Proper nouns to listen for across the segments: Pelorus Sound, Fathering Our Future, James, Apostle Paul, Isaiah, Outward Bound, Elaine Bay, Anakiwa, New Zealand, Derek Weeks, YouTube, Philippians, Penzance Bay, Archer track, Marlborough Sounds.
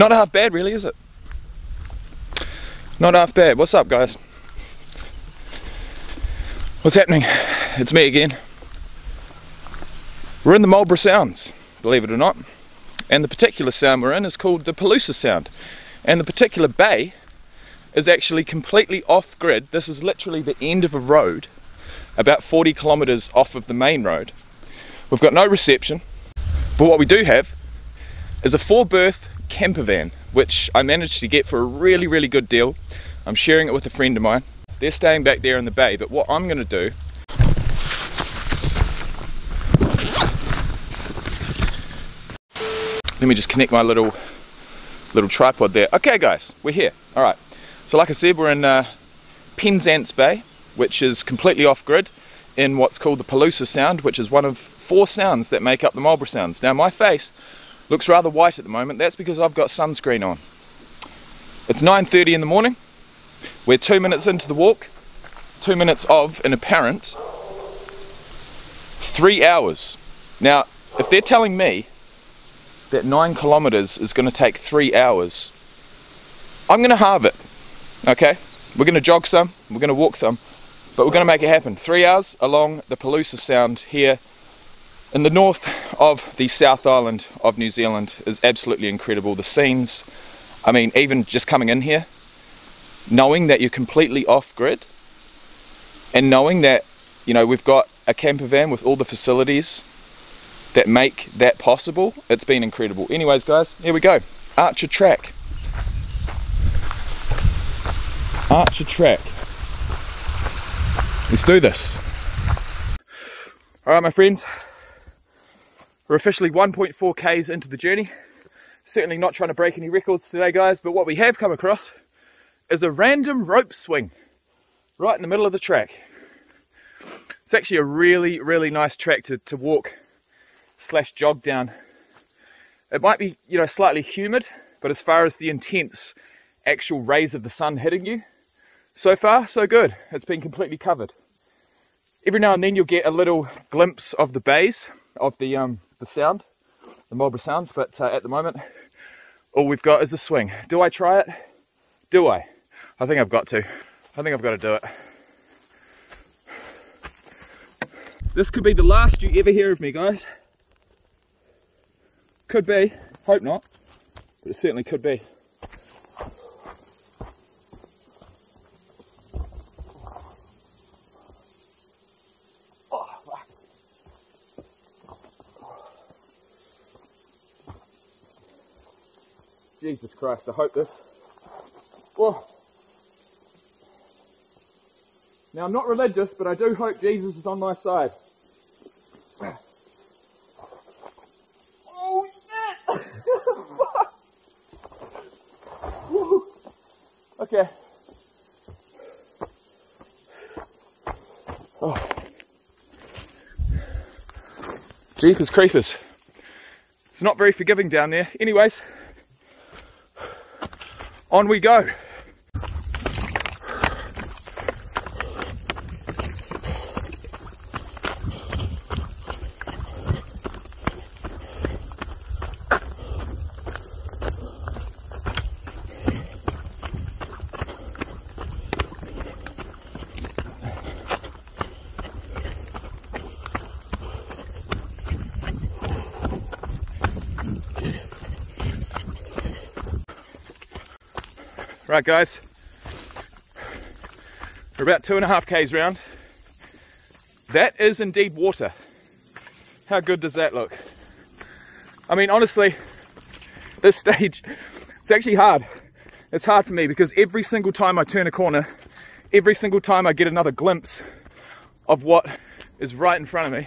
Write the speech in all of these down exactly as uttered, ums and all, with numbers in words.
Not half bad really, is it? Not half bad. What's up, guys? What's happening? It's me again. We're in the Marlborough Sounds, believe it or not. And the particular sound we're in is called the Pelorus Sound. And the particular bay is actually completely off-grid. This is literally the end of a road, about forty kilometers off of the main road. We've got no reception, but what we do have is a four berth camper van, which I managed to get for a really, really good deal. I'm sharing it with a friend of mine. They're staying back there in the bay, but what I'm gonna do let me just connect my little little tripod there. Okay guys, we're here. All right, so like I said, we're in uh, Penzance Bay, which is completely off-grid in what's called the Pelorus Sound, which is one of four sounds that make up the Marlborough Sounds. Now my face looks rather white at the moment. That's because I've got sunscreen on. It's nine thirty in the morning. We're two minutes into the walk, two minutes of an apparent three hours. Now, if they're telling me that nine kilometers is going to take three hours, I'm going to halve it, okay? We're going to jog some, we're going to walk some, but we're going to make it happen. Three hours along the Pelorus Sound here in the north of the South Island of New Zealand is absolutely incredible. The scenes, I mean, even just coming in here, knowing that you're completely off-grid and knowing that, you know, we've got a camper van with all the facilities that make that possible, it's been incredible. Anyways, guys, here we go. Archer track. Archer track. Let's do this. All right, my friends. We're officially one point four Ks into the journey. Certainly not trying to break any records today, guys, but what we have come across is a random rope swing right in the middle of the track. It's actually a really, really nice track to, to walk slash jog down. It might be, you know, slightly humid, but as far as the intense actual rays of the sun hitting you, so far, so good. It's been completely covered. Every now and then you'll get a little glimpse of the bays, of the, um, the sound, the Marlborough Sounds, but uh, at the moment, all we've got is a swing. Do I try it? Do I? I think I've got to. I think I've got to do it. This could be the last you ever hear of me, guys. Could be. Hope not. But it certainly could be. Oh, Jesus Christ, I hope this. Well, now I'm not religious, but I do hope Jesus is on my side. Oh shit! Fuck! Okay. Oh. Jeepers creepers. It's not very forgiving down there. Anyways, on we go. Right guys, we're about two and a half Ks round. That is indeed water. How good does that look? I mean, honestly, this stage, it's actually hard. It's hard for me because every single time I turn a corner, every single time I get another glimpse of what is right in front of me,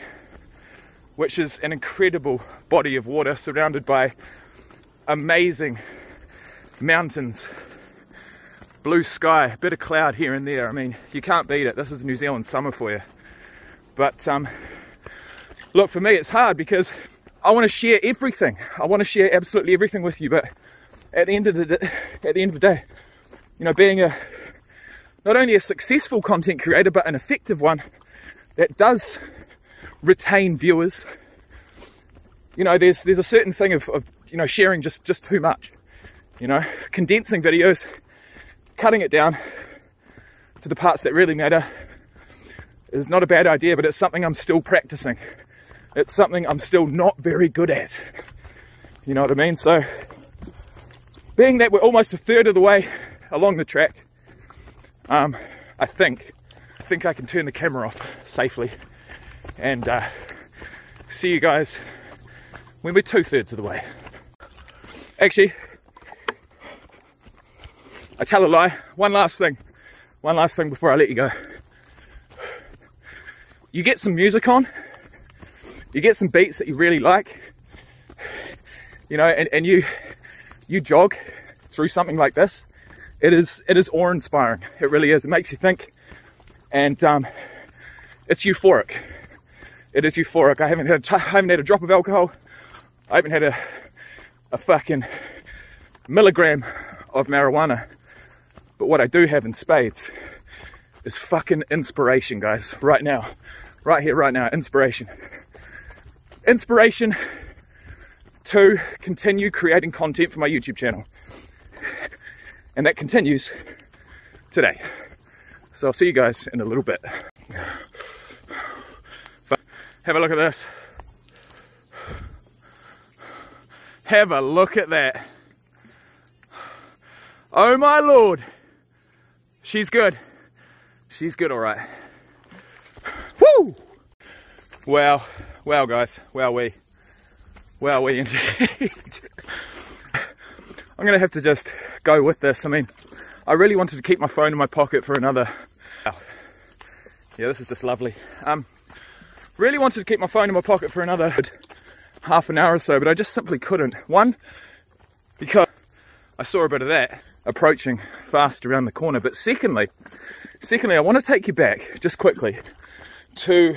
which is an incredible body of water surrounded by amazing mountains. Blue sky, a bit of cloud here and there. I mean, you can't beat it. This is New Zealand summer for you. But um, look, for me, it's hard because I want to share everything. I want to share absolutely everything with you. But at the end of the at the end of the day, you know, being a not only a successful content creator but an effective one that does retain viewers. You know, there's there's a certain thing of, of you know sharing just just too much. you know, condensing videos, cutting it down to the parts that really matter is not a bad idea, but it's something I'm still practicing. It's something I'm still not very good at. You know what I mean? So, being that we're almost a third of the way along the track, um, I think, I think I can turn the camera off safely and uh, see you guys when we're two thirds of the way. Actually, I tell a lie. One last thing. One last thing before I let you go. You get some music on, you get some beats that you really like, you know, and, and you you jog through something like this. It is it is awe-inspiring. It really is. It makes you think, and um, it's euphoric. It is euphoric. I haven't had a, I haven't had a drop of alcohol. I haven't had a a fucking milligram of marijuana. But what I do have in spades is fucking inspiration, guys. Right now. Right here, right now, inspiration. Inspiration to continue creating content for my YouTube channel. And that continues today. So I'll see you guys in a little bit. But have a look at this. Have a look at that. Oh my Lord. She's good. She's good, all right. Woo! Wow, wow, guys, wow, we, wow, we indeed. I'm gonna have to just go with this. I mean, I really wanted to keep my phone in my pocket for another. Oh. Yeah, this is just lovely. Um, really wanted to keep my phone in my pocket for another half an hour or so, but I just simply couldn't. One, because I saw a bit of that approaching fast around the corner. But secondly, secondly, I want to take you back just quickly to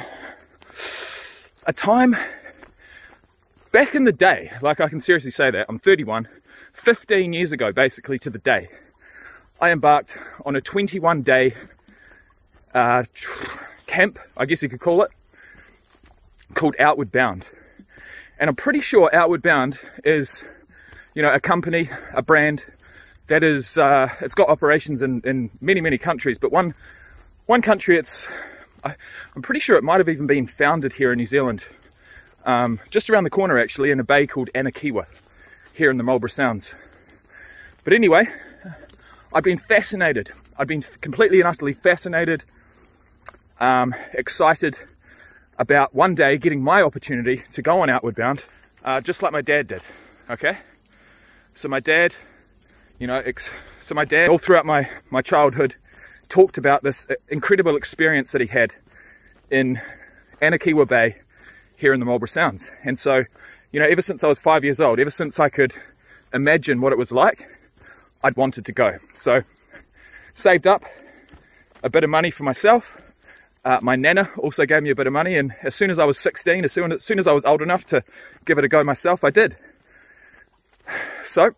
a time back in the day. Like, I can seriously say that. I'm thirty-one, fifteen years ago, basically to the day. I embarked on a twenty-one day uh, camp, I guess you could call it, called Outward Bound. And I'm pretty sure Outward Bound is, you know, a company, a brand that is, uh, it's got operations in, in many, many countries, but one, one country it's, I, I'm pretty sure it might have even been founded here in New Zealand, um, just around the corner actually, in a bay called Anakiwa, here in the Marlborough Sounds. But anyway, I've been fascinated. I've been completely and utterly fascinated, um, excited about one day getting my opportunity to go on Outward Bound, uh, just like my dad did, okay? So my dad... You know, so my dad, all throughout my, my childhood, talked about this incredible experience that he had in Anakiwa Bay here in the Marlborough Sounds. And so, you know, ever since I was five years old, ever since I could imagine what it was like, I'd wanted to go. So, saved up a bit of money for myself. Uh, my nana also gave me a bit of money, and as soon as I was sixteen, as soon as, as soon as I was old enough to give it a go myself, I did. So...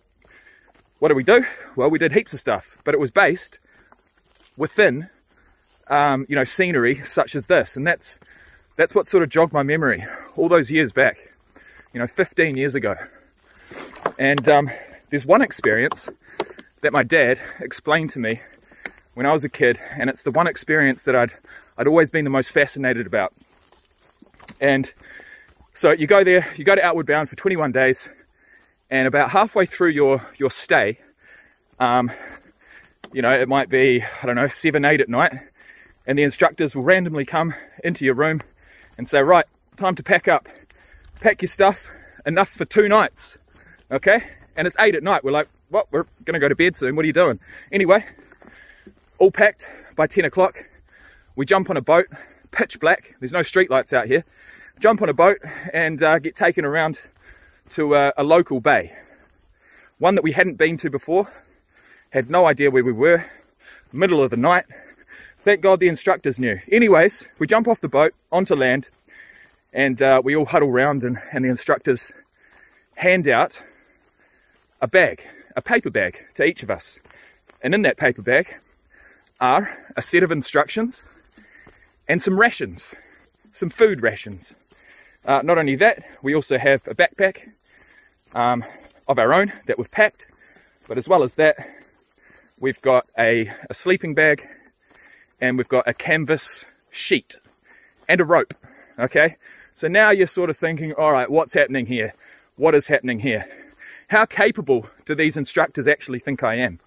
what did we do? Well, we did heaps of stuff, but it was based within, um, you know, scenery such as this. And that's, that's what sort of jogged my memory all those years back, you know, fifteen years ago. And um, there's one experience that my dad explained to me when I was a kid, and it's the one experience that I'd, I'd always been the most fascinated about. And so you go there, you go to Outward Bound for twenty-one days, and about halfway through your, your stay, um, you know, it might be, I don't know, seven, eight at night, and the instructors will randomly come into your room and say, right, time to pack up, pack your stuff, enough for two nights, okay? And it's eight at night, we're like, what, we're gonna go to bed soon, what are you doing? Anyway, all packed by ten o'clock, we jump on a boat, pitch black, there's no street lights out here, jump on a boat and uh, get taken around to a, a local bay, one that we hadn't been to before, had no idea where we were, middle of the night. Thank God the instructors knew. Anyways, we jump off the boat onto land, and uh, we all huddle round, and, and the instructors hand out a bag, a paper bag to each of us. And in that paper bag are a set of instructions and some rations, some food rations. Uh, not only that, we also have a backpack um, of our own that we've packed, But as well as that, we've got a, a sleeping bag, and we've got a canvas sheet and a rope. Okay, so now you're sort of thinking, all right, what's happening here? What is happening here? How capable do these instructors actually think I am?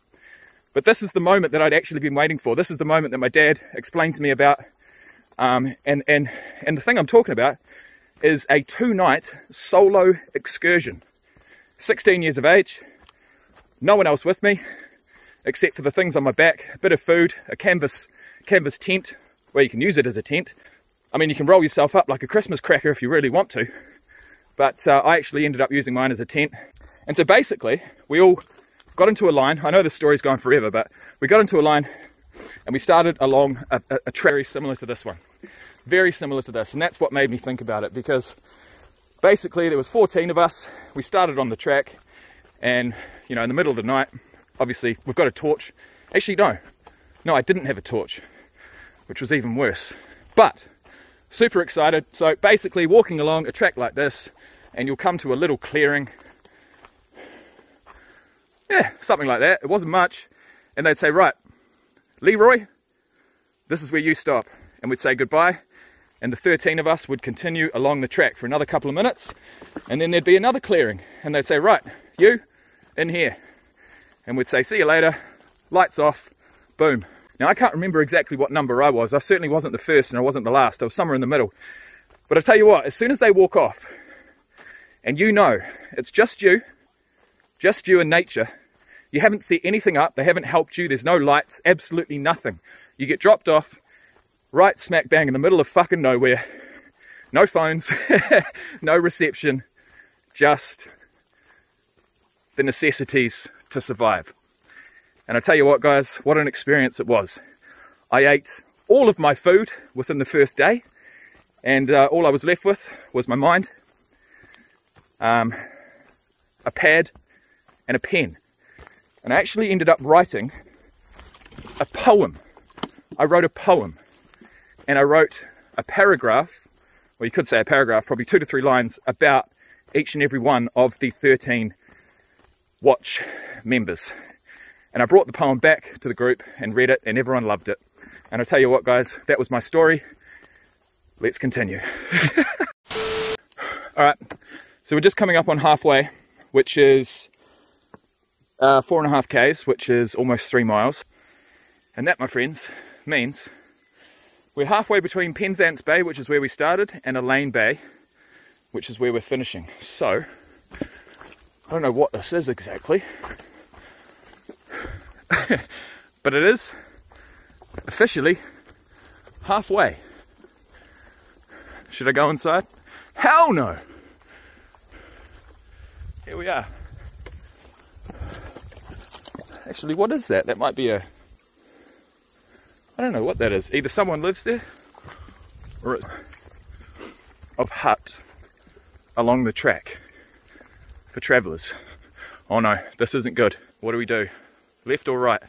But this is the moment that I'd actually been waiting for. This is the moment that my dad explained to me about. Um, and, and, and the thing I'm talking about is a two-night solo excursion. sixteen years of age, no one else with me, except for the things on my back, a bit of food, a canvas, canvas tent, where you can use it as a tent. I mean, you can roll yourself up like a Christmas cracker if you really want to, but uh, I actually ended up using mine as a tent. And so basically, we all got into a line. I know this story's gone forever, but we got into a line and we started along a, a, a track very similar to this one. Very similar to this, and that's what made me think about it, because basically there was fourteen of us. We started on the track, and you know, in the middle of the night, obviously we've got a torch. Actually, no, no, I didn't have a torch, which was even worse. But super excited. So basically, walking along a track like this, and you'll come to a little clearing. Yeah, something like that. It wasn't much, and they'd say, "Right, Leroy, this is where you stop," and we'd say goodbye. And the thirteen of us would continue along the track for another couple of minutes, and then there'd be another clearing, and they'd say, "Right, you, in here," and we'd say, "See you later," lights off, boom. Now I can't remember exactly what number I was. I certainly wasn't the first and I wasn't the last. I was somewhere in the middle. But I tell you what, as soon as they walk off, and you know, it's just you, just you and nature, you haven't set anything up, they haven't helped you, there's no lights, absolutely nothing. You get dropped off, right smack bang in the middle of fucking nowhere. No phones, no reception, just the necessities to survive. And I tell you what, guys, what an experience it was. I ate all of my food within the first day, and uh, all I was left with was my mind, um, a pad, and a pen. And I actually ended up writing a poem. I wrote a poem. And I wrote a paragraph, well, you could say a paragraph, probably two to three lines about each and every one of the thirteen watch members. And I brought the poem back to the group and read it, and everyone loved it. And I tell you what, guys, that was my story. Let's continue. All right, so we're just coming up on halfway, which is uh, four and a half Ks, which is almost three miles. And that, my friends, means we're halfway between Penzance Bay, which is where we started, and Elaine Bay, which is where we're finishing. So, I don't know what this is exactly, but it is officially halfway. Should I go inside? Hell no! Here we are. Actually, what is that? That might be a... I don't know what that is. Either someone lives there, or it's a hut along the track for travellers. Oh no, this isn't good. What do we do? Left or right?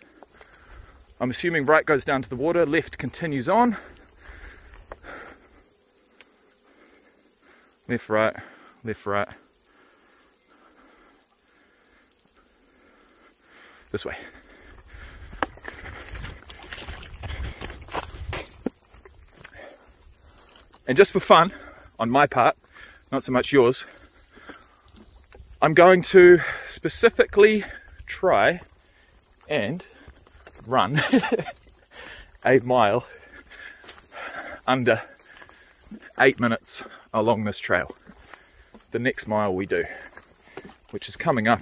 I'm assuming right goes down to the water, left continues on. Left, right, left, right. This way. And just for fun, on my part, not so much yours, I'm going to specifically try and run a mile under eight minutes along this trail. The next mile we do, which is coming up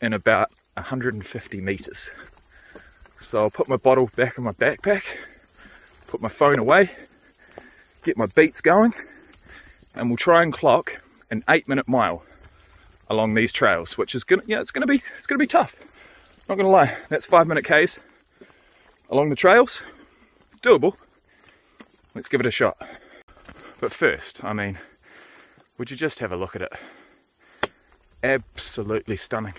in about one hundred fifty meters. So I'll put my bottle back in my backpack, put my phone away, get my beats going, and we'll try and clock an eight-minute mile along these trails, which is gonna, you know, it's gonna be, it's gonna be tough. Not gonna lie, that's five-minute Ks along the trails. It's doable. Let's give it a shot. But first, I mean, would you just have a look at it? Absolutely stunning.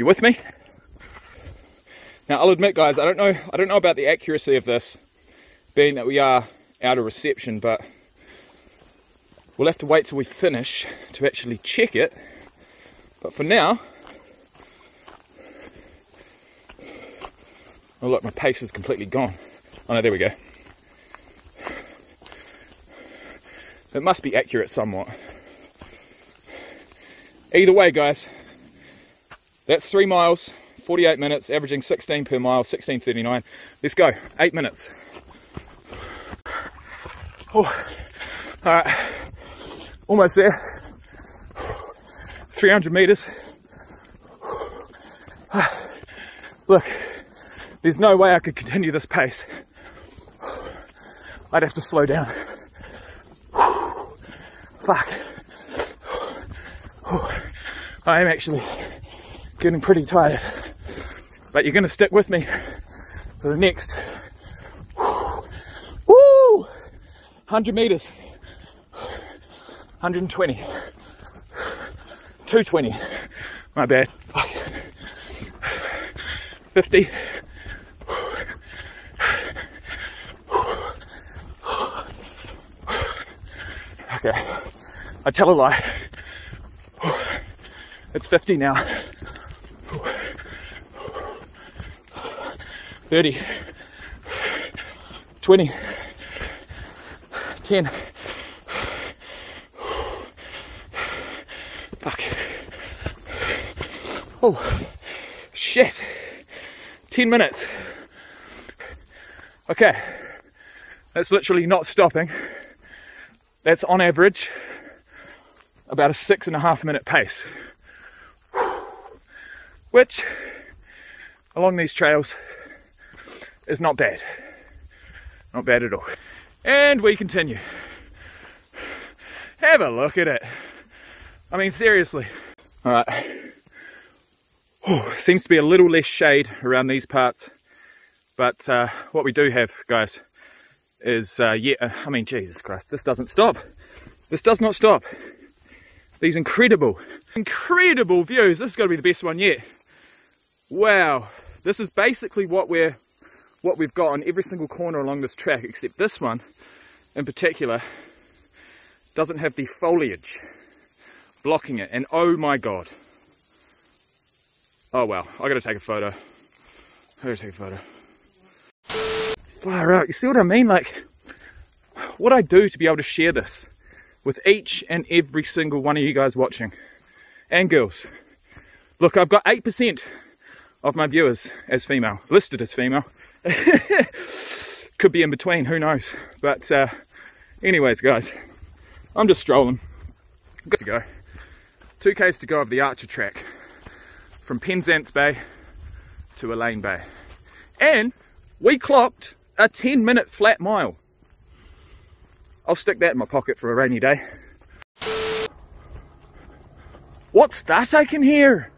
You with me? Now, I'll admit, guys, I don't know, I don't know about the accuracy of this, being that we are out of reception, but we'll have to wait till we finish to actually check it. But for now, oh look, my pace is completely gone. Oh no, there we go. It must be accurate somewhat. Either way, guys, that's three miles, forty-eight minutes, averaging sixteen per mile, sixteen thirty-nine. Let's go, eight minutes. Oh, all right, almost there. three hundred meters. Look, there's no way I could continue this pace. I'd have to slow down. Fuck. I am actually getting pretty tired, but you're going to stick with me for the next woo, one hundred meters, one hundred twenty, two twenty, my bad, fifty, okay, I tell a lie. It's fifty now. thirty. twenty. ten. Fuck. Oh, shit. ten minutes. Okay. That's literally not stopping. That's on average about a six and a half minute pace, which along these trails is not bad, not bad at all. And we continue. Have a look at it. I mean, seriously. All right. Oh, seems to be a little less shade around these parts, but uh, what we do have, guys, is uh, yeah. I mean, Jesus Christ, this doesn't stop. This does not stop. These incredible, incredible views. This is going to be the best one yet. Wow, this is basically what we're what we've got on every single corner along this track, except this one in particular doesn't have the foliage blocking it. And oh my god, oh wow, I gotta take a photo. I gotta take a photo. Far out, you see what I mean? Like, what I do to be able to share this with each and every single one of you guys watching and girls. Look, I've got eight percent of my viewers as female, listed as female. Could be in between, who knows? But uh, anyways, guys, I'm just strolling. Good to go. two Ks to go of the Archer track from Penzance Bay to Elaine Bay. And we clocked a ten minute flat mile. I'll stick that in my pocket for a rainy day. What's that I can hear?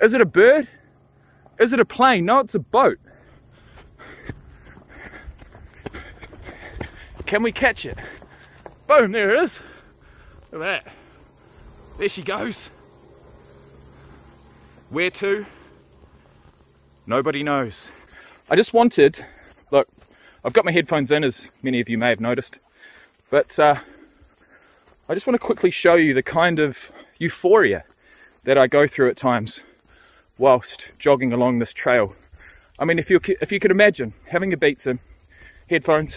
Is it a bird? Is it a plane? No, it's a boat. Can we catch it? Boom, there it is. Look at that. There she goes. Where to? Nobody knows. I just wanted, look, I've got my headphones in, as many of you may have noticed, but uh, I just want to quickly show you the kind of euphoria that I go through at times whilst jogging along this trail. I mean, if you if you could imagine having your Beats in, headphones,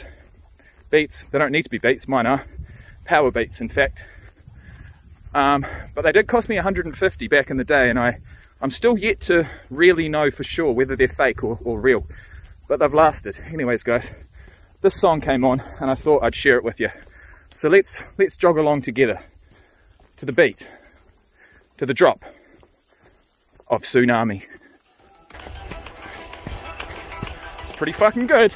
Beats, they don't need to be Beats, mine are, power Beats in fact, um, but they did cost me one hundred and fifty back in the day, and I, I'm still yet to really know for sure whether they're fake or, or real. But they've lasted. Anyways, guys, this song came on and I thought I'd share it with you. So let's let's jog along together to the beat, to the drop of Tsunami. It's pretty fucking good.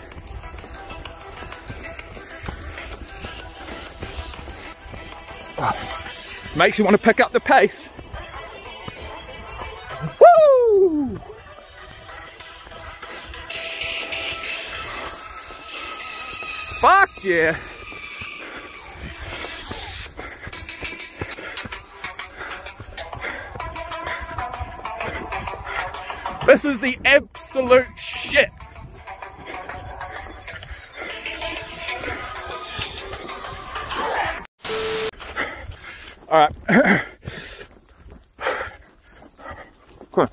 Oh, makes you want to pick up the pace. Woo! Fuck yeah! This is the absolute shit. All right. Cool.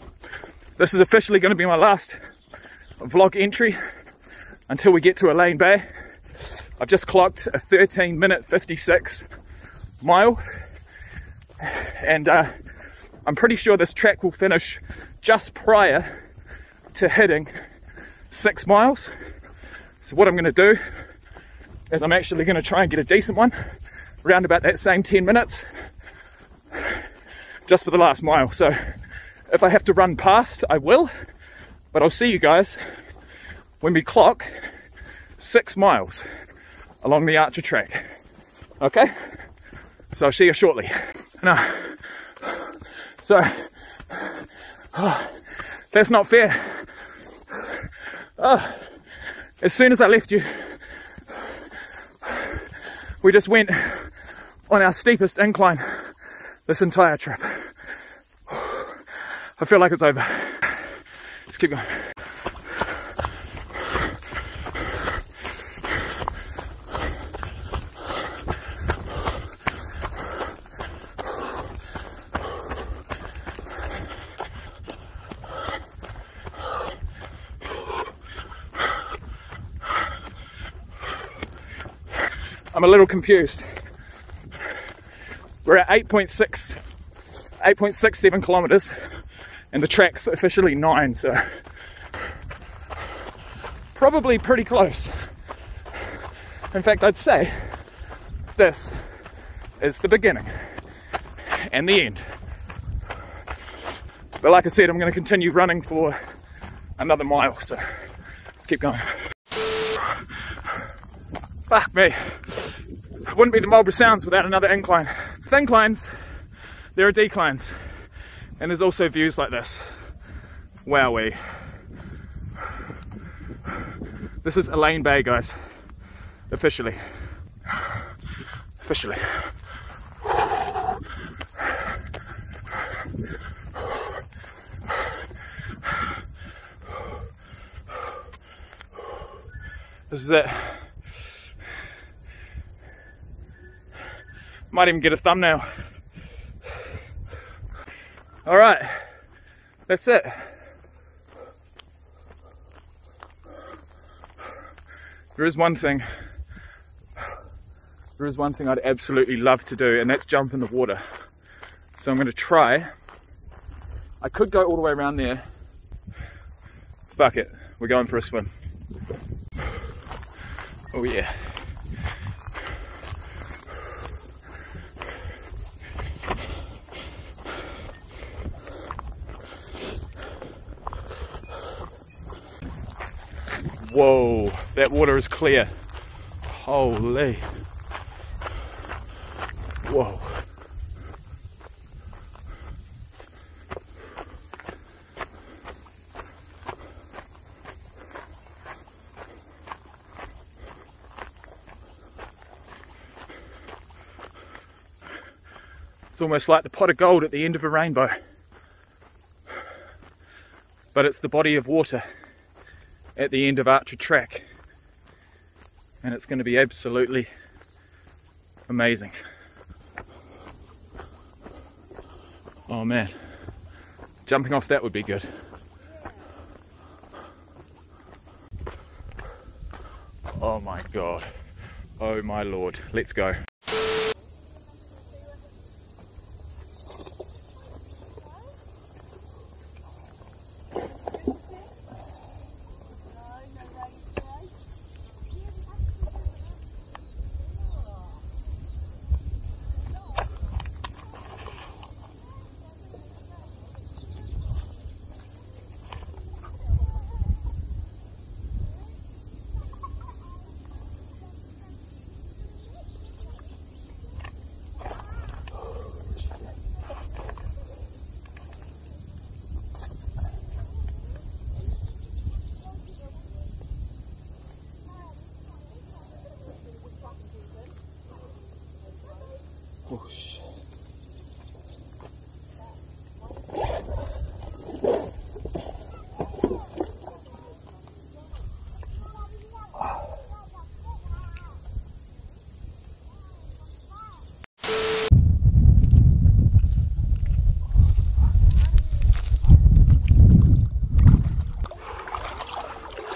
This is officially going to be my last vlog entry until we get to Elaine Bay. I've just clocked a thirteen minute fifty-six mile, and uh, I'm pretty sure this track will finish just prior to hitting six miles. So what I'm going to do is I'm actually going to try and get a decent one around about that same ten minutes just for the last mile. So if I have to run past, I will, but I'll see you guys when we clock six miles along the Archer track. Okay? So I'll see you shortly. No. So, oh, that's not fair. Oh, as soon as I left you, we just went on our steepest incline this entire trip. I feel like it's over. Let's keep going. I'm a little confused. We're at eight point six, eight point six seven kilometers, and the track's officially nine, so probably pretty close. In fact, I'd say this is the beginning and the end. But like I said, I'm going to continue running for another mile, so let's keep going. Fuck me. It wouldn't be the Marlborough Sounds without another incline. With inclines, there are declines. And there's also views like this. Wowie. This is Elaine Bay, guys. Officially. Officially. This is it. Might even get a thumbnail. All right, that's it. There is one thing, there is one thing I'd absolutely love to do, and that's jump in the water. So I'm gonna try. I could go all the way around there. Fuck it, we're going for a swim. Oh yeah. Whoa, that water is clear. Holy. Whoa. It's almost like the pot of gold at the end of a rainbow. But it's the body of water at the end of Archer track, and it's going to be absolutely amazing. Oh man, jumping off that would be good. Oh my god, oh my lord, let's go.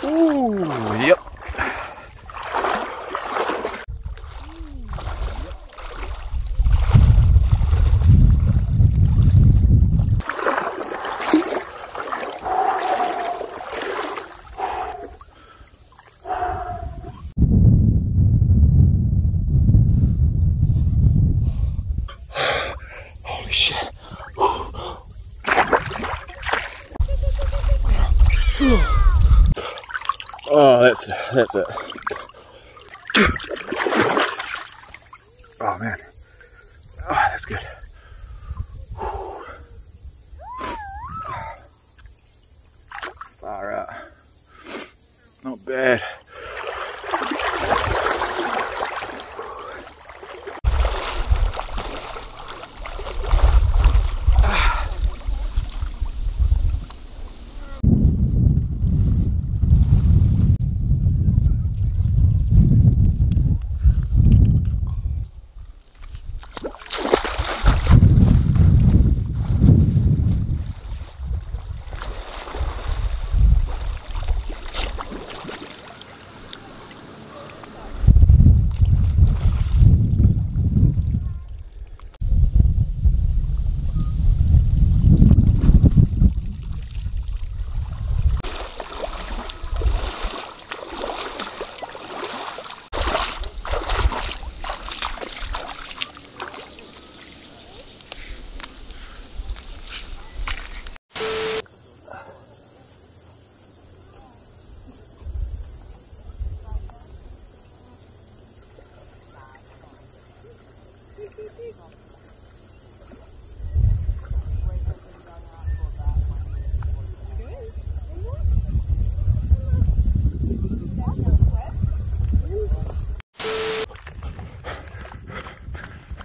Ooh, yep. Oh, that's that's it. Oh man, oh, that's good. Far out, not bad.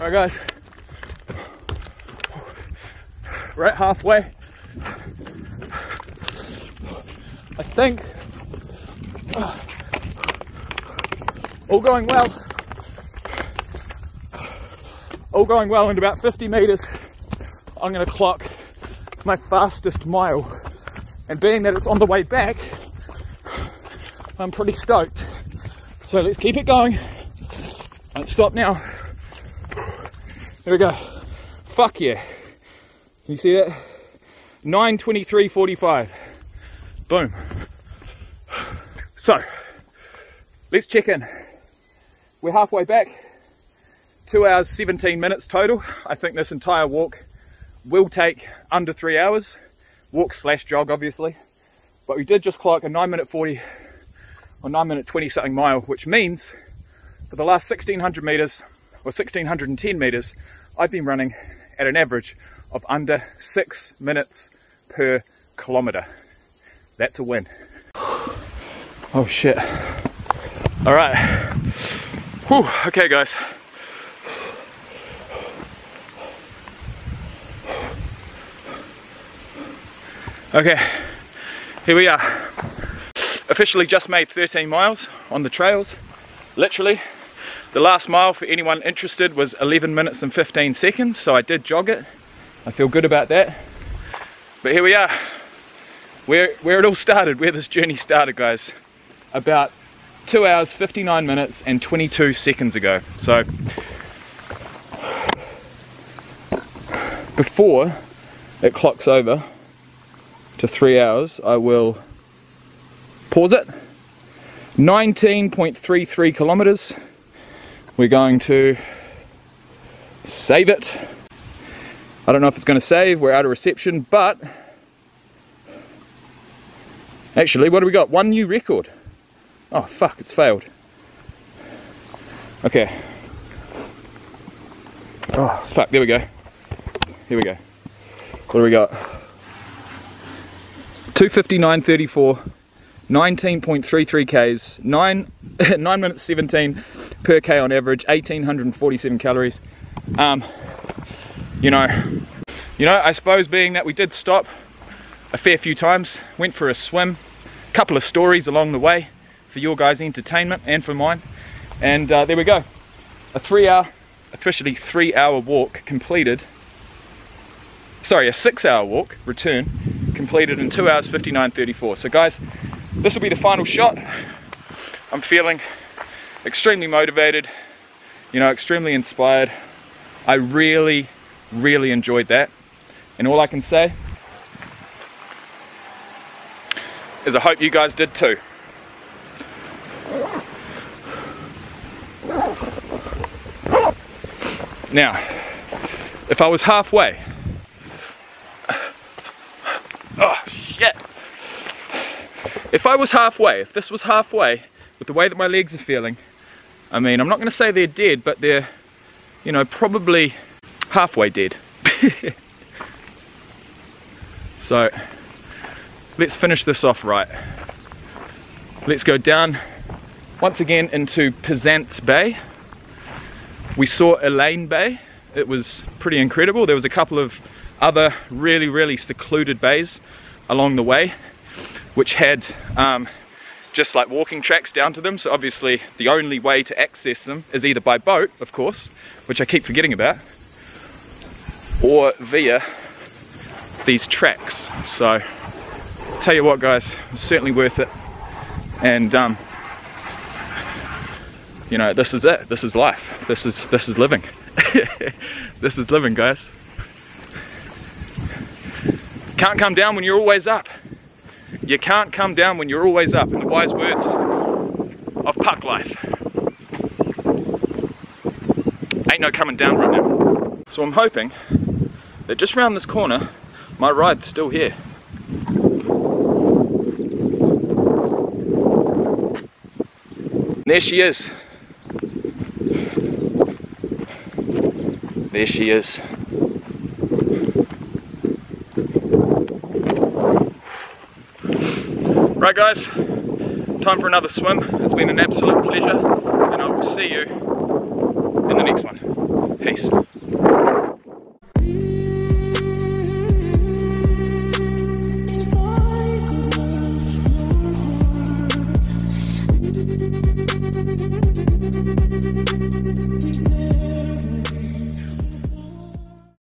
Alright guys, we're at halfway. I think, oh, all going well, all going well in about fifty meters, I'm going to clock my fastest mile. And being that it's on the way back, I'm pretty stoked. So let's keep it going. Don't stop now. There we go. Fuck yeah. You see that? nine twenty-three forty-five. Boom. So, let's check in. We're halfway back. two hours, seventeen minutes total. I think this entire walk will take under three hours. Walk slash jog, obviously. But we did just clock a nine minute forty or nine minute twenty something mile, which means for the last sixteen hundred meters or sixteen ten meters, I've been running at an average of under six minutes per kilometer. That's a win. Oh shit. All right. Whew. Okay guys. Okay, here we are. Officially just made thirteen miles on the trails, literally. The last mile, for anyone interested, was eleven minutes and fifteen seconds, so I did jog it. I feel good about that. But here we are, where, where it all started, where this journey started, guys. About two hours, fifty-nine minutes and twenty-two seconds ago. So, before it clocks over to three hours, I will pause it. nineteen point three three kilometers. We're going to save it. I don't know if it's going to save, we're out of reception, but actually, what do we got? One new record. Oh fuck, it's failed. Okay. Oh fuck, there we go. Here we go. What do we got? two fifty-nine thirty-four, nineteen point three three Ks, nine, nine minutes seventeen. Per K on average, eighteen forty-seven calories. Um, you know, you know, I suppose being that we did stop a fair few times, went for a swim, a couple of stories along the way for your guys' entertainment and for mine. And uh, there we go, a three-hour, officially three-hour walk completed. Sorry, a six-hour walk return completed in two hours fifty-nine thirty-four. So guys, This will be the final shot. I'm feeling extremely motivated, you know, extremely inspired. I really, really enjoyed that. And all I can say is I hope you guys did too. Now, if I was halfway, oh shit, if I was halfway, if this was halfway, with the way that my legs are feeling, I mean, I'm not going to say they're dead, but they're, you know, probably halfway dead. So, let's finish this off right. Let's go down once again into Penzance Bay. We saw Elaine Bay. It was pretty incredible. There was a couple of other really, really secluded bays along the way, which had um, just like walking tracks down to them. So obviously the only way to access them is either by boat, of course, which I keep forgetting about, or via these tracks. So tell you what guys, it was certainly worth it. And um, you know, this is it. This is life. This is this is living. This is living, guys. Can't come down when you're always up. You can't come down when you're always up. In the wise words of Puck Life. Ain't no coming down right now. So I'm hoping that just round this corner, my ride's still here. And there she is. There she is. Right guys, time for another swim. It's been an absolute pleasure and I will see you in the next one. Peace.